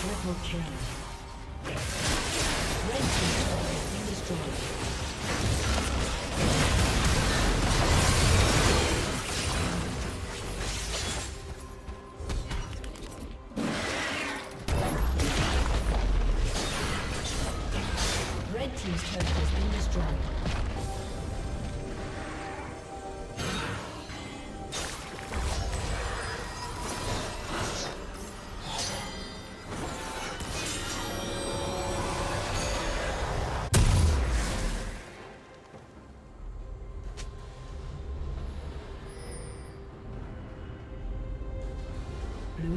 Triple kill. Red team's turret has been destroyed. Blue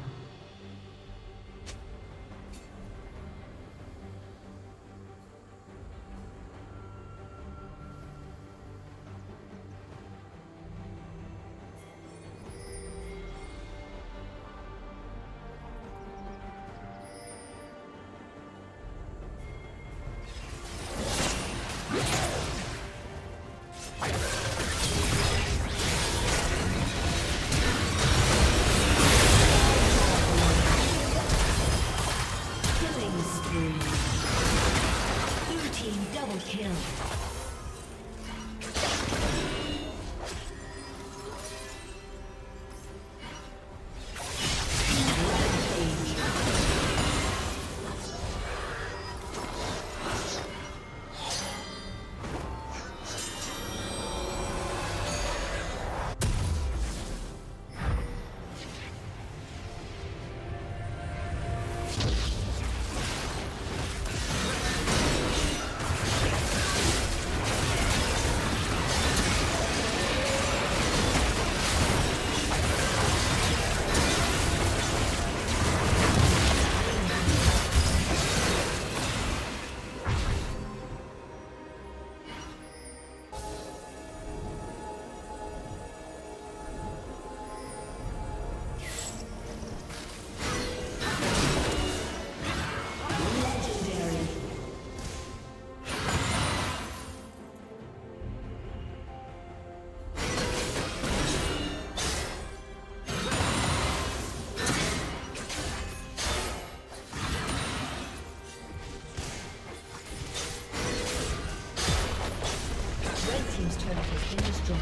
Red team's turret has been destroyed.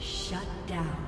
Shut down.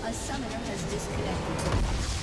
A summoner has disconnected.